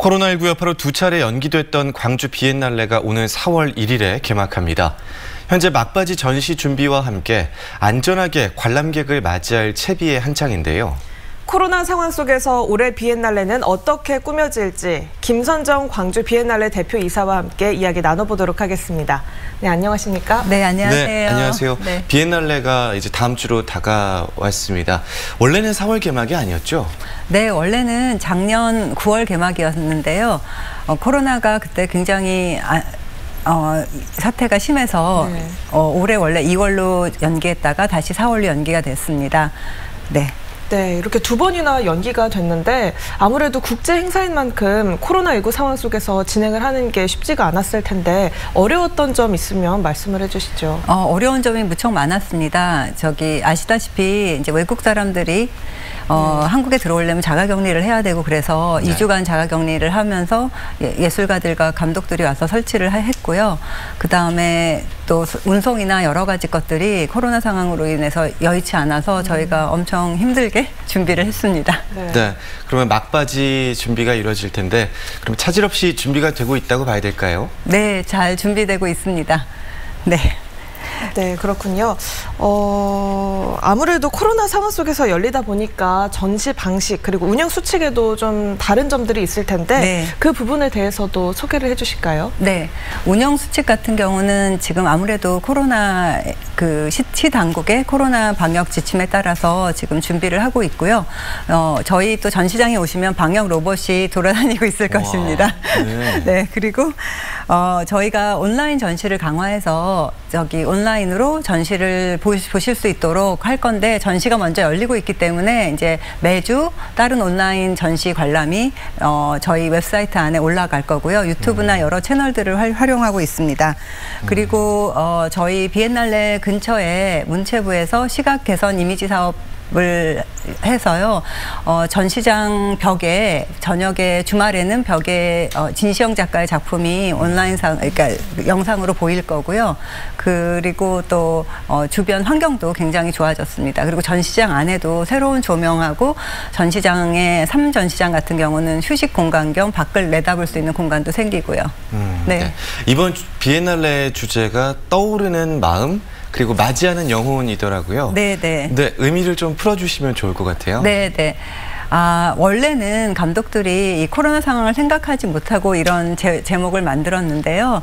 코로나19 여파로 두 차례 연기됐던 광주 비엔날레가 오는 4월 1일에 개막합니다. 현재 막바지 전시 준비와 함께 안전하게 관람객을 맞이할 채비에 한창인데요. 코로나 상황 속에서 올해 비엔날레는 어떻게 꾸며질지 김선정 광주 비엔날레 대표 이사와 함께 이야기 나눠보도록 하겠습니다. 네, 안녕하십니까? 네, 안녕하세요. 네, 안녕하세요. 네. 비엔날레가 이제 다음 주로 다가왔습니다. 원래는 4월 개막이 아니었죠? 네, 원래는 작년 9월 개막이었는데요. 코로나가 그때 굉장히 사태가 심해서 네. 올해 원래 2월로 연기했다가 다시 4월로 연기가 됐습니다. 네. 네, 이렇게 두 번이나 연기가 됐는데 아무래도 국제 행사인 만큼 코로나19 상황 속에서 진행을 하는 게 쉽지가 않았을 텐데 어려웠던 점 있으면 말씀을 해주시죠. 어려운 점이 무척 많았습니다. 아시다시피 이제 외국 사람들이 한국에 들어오려면 자가격리를 해야 되고 그래서 네. 2주간 자가격리를 하면서 예술가들과 감독들이 와서 설치를 했고요. 그 다음에 또 운송이나 여러 가지 것들이 코로나 상황으로 인해서 여의치 않아서 저희가 엄청 힘들게 준비를 했습니다. 네. 네. 그러면 막바지 준비가 이루어질 텐데 그럼 차질 없이 준비가 되고 있다고 봐야 될까요? 네, 잘 준비되고 있습니다. 네. 네, 그렇군요. 아무래도 코로나 상황 속에서 열리다 보니까 전시 방식 그리고 운영 수칙에도 좀 다른 점들이 있을 텐데 네. 그 부분에 대해서도 소개를 해주실까요? 네, 운영 수칙 같은 경우는 지금 아무래도 코로나 그 시당국의 코로나 방역 지침에 따라서 지금 준비를 하고 있고요. 저희 또 전시장에 오시면 방역 로봇이 돌아다니고 있을 것입니다. 네. 네, 그리고 저희가 온라인 전시를 강화해서 온라인으로 전시를 보실 수 있도록 할 건데 전시가 먼저 열리고 있기 때문에 이제 매주 다른 온라인 전시 관람이 저희 웹사이트 안에 올라갈 거고요. 유튜브나 여러 채널들을 활용하고 있습니다. 그리고 저희 비엔날레 근처에 문체부에서 시각 개선 이미지 사업 을 해서요. 전시장 벽에 저녁에 주말에는 벽에 진시영 작가의 작품이 온라인상 영상으로 보일 거고요. 그리고 또 주변 환경도 굉장히 좋아졌습니다. 그리고 전시장 안에도 새로운 조명하고 전시장의 3전시장 같은 경우는 휴식 공간 겸 밖을 내다볼 수 있는 공간도 생기고요. 네. 이번 비엔날레 주제가 떠오르는 마음 그리고 맞이하는 영혼이더라고요. 네네. 네, 의미를 좀 풀어주시면 좋을 것 같아요. 네네. 원래는 감독들이 이 코로나 상황을 생각하지 못하고 이런 제목을 만들었는데요.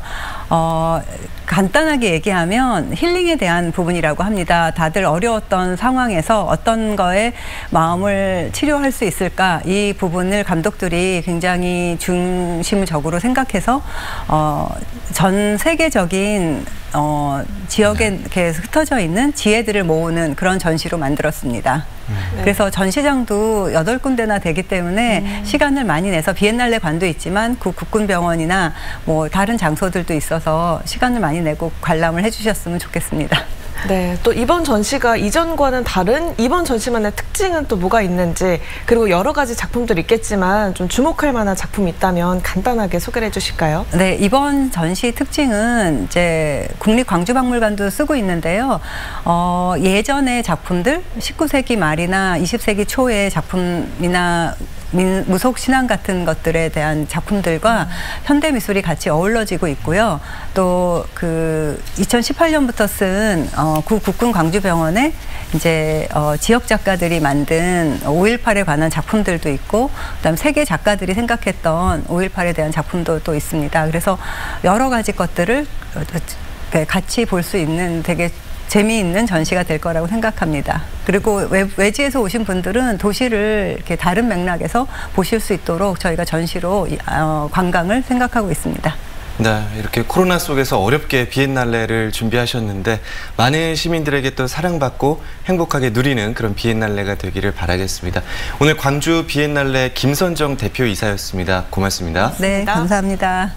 간단하게 얘기하면 힐링에 대한 부분이라고 합니다. 다들 어려웠던 상황에서 어떤 거에 마음을 치료할 수 있을까? 이 부분을 감독들이 굉장히 중심적으로 생각해서 전 세계적인 지역에 계속 흩어져 있는 지혜들을 모으는 그런 전시로 만들었습니다. 네. 그래서 전시장도 8군데나 되기 때문에 시간을 많이 내서 비엔날레 관도 있지만 국군병원이나 뭐 다른 장소들도 있어서 시간을 많이 내고 관람을 해주셨으면 좋겠습니다. 네, 또 이번 전시가 이전과는 다른 이번 전시만의 특징은 또 뭐가 있는지 그리고 여러 가지 작품들 있겠지만 좀 주목할 만한 작품이 있다면 간단하게 소개를 해주실까요? 네, 이번 전시 특징은 이제 국립광주박물관도 쓰고 있는데요. 예전의 작품들 19세기 말이나 20세기 초의 작품이나 무속 신앙 같은 것들에 대한 작품들과 현대 미술이 같이 어우러지고 있고요. 또 그 2018년부터 쓴 국군 광주병원의 이제 지역 작가들이 만든 5.18에 관한 작품들도 있고, 그다음 세계 작가들이 생각했던 5.18에 대한 작품도 또 있습니다. 그래서 여러 가지 것들을 같이 볼 수 있는 되게 재미있는 전시가 될 거라고 생각합니다. 그리고 외지에서 오신 분들은 도시를 이렇게 다른 맥락에서 보실 수 있도록 저희가 전시로 관광을 생각하고 있습니다. 네, 이렇게 코로나 속에서 어렵게 비엔날레를 준비하셨는데 많은 시민들에게 또 사랑받고 행복하게 누리는 그런 비엔날레가 되기를 바라겠습니다. 오늘 광주 비엔날레 김선정 대표 이사였습니다. 고맙습니다. 네, 감사합니다.